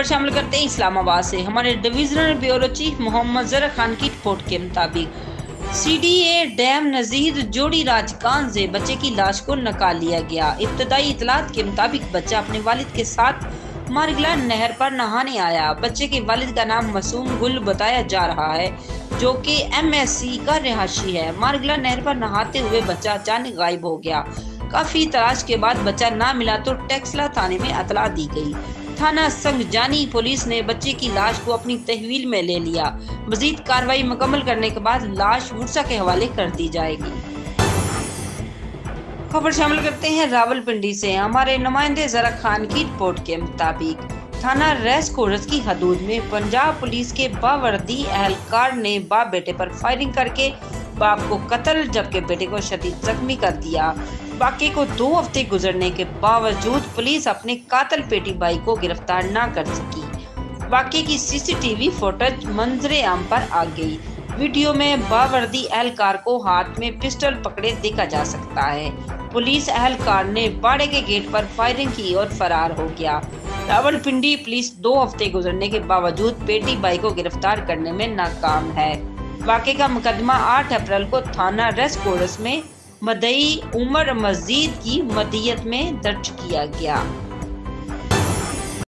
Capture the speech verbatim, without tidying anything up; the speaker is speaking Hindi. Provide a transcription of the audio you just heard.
पर शामिल करते हैं इस्लामाबाद से हमारे divisional bureau chief Mohammad Zarak Khan की रिपोर्ट के मुताबिक सीडीए डैम नज़ीर जोड़ी राजकान से बच्चे की लाश को निकाल लिया गया। इब्तदाई इतलात के मुताबिक बच्चा अपने वालिद के साथ मार्गला नहर पर नहाने आया। बच्चे के वालिद का नाम मसूम गुल बताया जा रहा है जो कि एमएससी का रिहायशी है। मार्गला नहर पर नहाते हुए बच्चा अचानक गायब हो गया। काफी तलाश के बाद बच्चा ना मिला तो टैक्सला थाने में अतला दी गई। थाना संगजानी पुलिस ने बच्चे की लाश को अपनी तहवील में ले लिया। मजीद कार्रवाई मुकम्मल करने के बाद लाश वर्सा के हवाले कर दी जाएगी। खबर शामिल करते हैं रावलपिंडी से हमारे नुमाइंदे ज़रक़ खान की रिपोर्ट के मुताबिक थाना रेस कोर्स की हदूद में पंजाब पुलिस के बावर्दी एहलकार ने बाप बेटे पर फायरिंग करके बाप को कत्ल जबकि बेटे को शदीद जख्मी कर दिया। वाकये को दो हफ्ते गुजरने के बावजूद पुलिस अपने कातिल पेटी बाई को गिरफ्तार ना कर सकी। वाकये की सीसीटीवी फुटेज मंजरे आम पर आ गई। वीडियो में बावर्दी एहलकार को हाथ में पिस्टल पकड़े देखा जा सकता है। पुलिस एहलकार ने बाड़े के गेट पर फायरिंग की और फरार हो गया। रावलपिंडी पुलिस दो हफ्ते गुजरने के बावजूद पेटी बाई को गिरफ्तार करने में नाकाम है। वाकये का मुकदमा आठ अप्रैल को थाना रेस कोर्स में मदई उमर मस्जिद की मदियत में दर्ज किया गया।